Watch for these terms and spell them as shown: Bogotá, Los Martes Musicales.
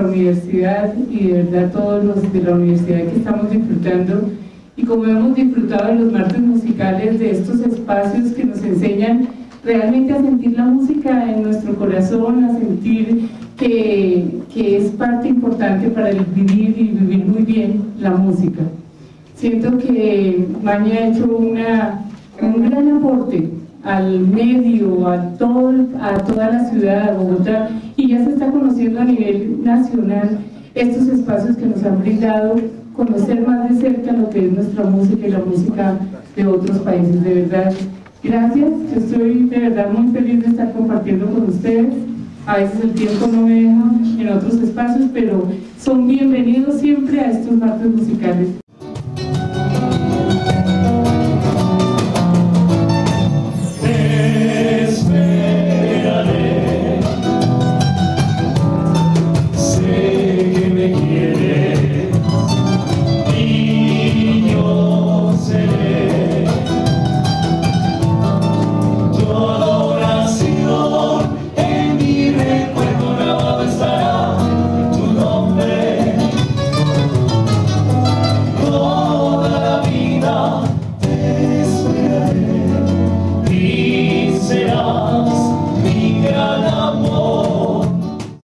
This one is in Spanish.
Universidad, y de verdad todos los de la universidad que estamos disfrutando, y como hemos disfrutado en los martes musicales de estos espacios que nos enseñan realmente a sentir la música en nuestro corazón, a sentir que es parte importante para el vivir y vivir muy bien la música. Siento que Maña ha hecho un gran aporte al medio, a toda la ciudad de Bogotá, y ya se está conociendo a nivel nacional estos espacios que nos han brindado conocer más de cerca lo que es nuestra música y la música de otros países. De verdad, gracias. Yo estoy de verdad muy feliz de estar compartiendo con ustedes. A veces el tiempo no me deja en otros espacios, pero son bienvenidos siempre a estos martes musicales.